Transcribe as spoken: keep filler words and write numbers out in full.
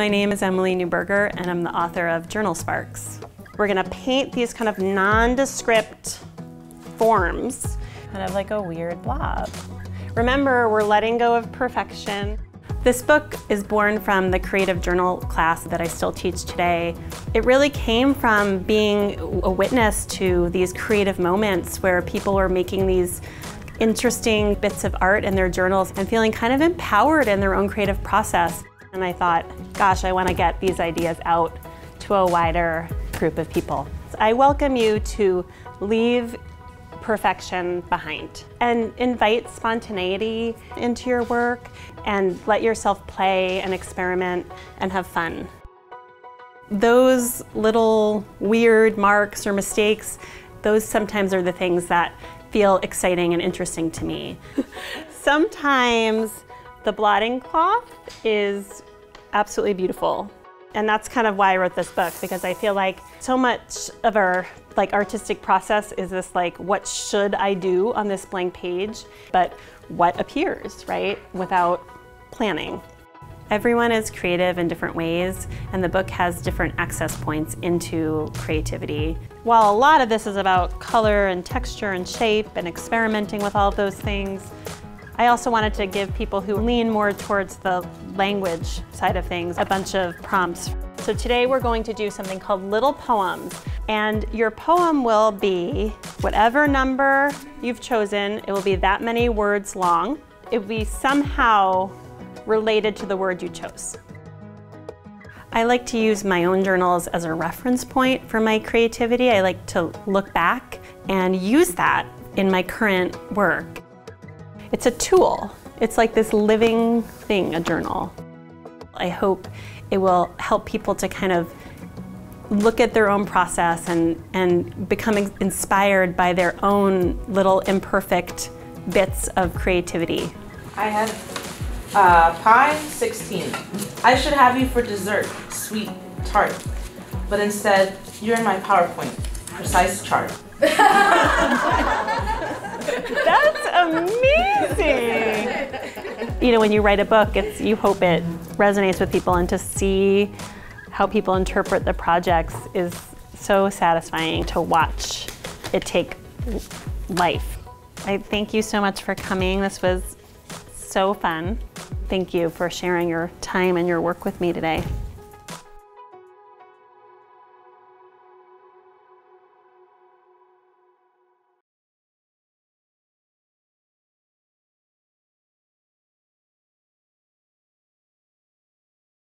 My name is Emily Neuburger, and I'm the author of Journal Sparks. We're gonna paint these kind of nondescript forms, kind of like a weird blob. Remember, we're letting go of perfection. This book is born from the creative journal class that I still teach today. It really came from being a witness to these creative moments where people were making these interesting bits of art in their journals and feeling kind of empowered in their own creative process. And I thought, gosh, I want to get these ideas out to a wider group of people. So I welcome you to leave perfection behind and invite spontaneity into your work and let yourself play and experiment and have fun. Those little weird marks or mistakes, those sometimes are the things that feel exciting and interesting to me. Sometimes the blotting cloth is absolutely beautiful. And that's kind of why I wrote this book, because I feel like so much of our like artistic process is this like, what should I do on this blank page? But what appears, right? Without planning. Everyone is creative in different ways, and the book has different access points into creativity. While a lot of this is about color and texture and shape and experimenting with all of those things, I also wanted to give people who lean more towards the language side of things a bunch of prompts. So today we're going to do something called little poems. And your poem will be whatever number you've chosen, it will be that many words long. It will be somehow related to the word you chose. I like to use my own journals as a reference point for my creativity. I like to look back and use that in my current work. It's a tool. It's like this living thing, a journal. I hope it will help people to kind of look at their own process and, and become inspired by their own little imperfect bits of creativity. I had uh, pie sixteen. I should have you for dessert, sweet tart. But instead, you're in my PowerPoint, precise chart. That's amazing! You know, when you write a book, it's, you hope it resonates with people, and to see how people interpret the projects is so satisfying to watch it take life. I thank you so much for coming. This was so fun. Thank you for sharing your time and your work with me today.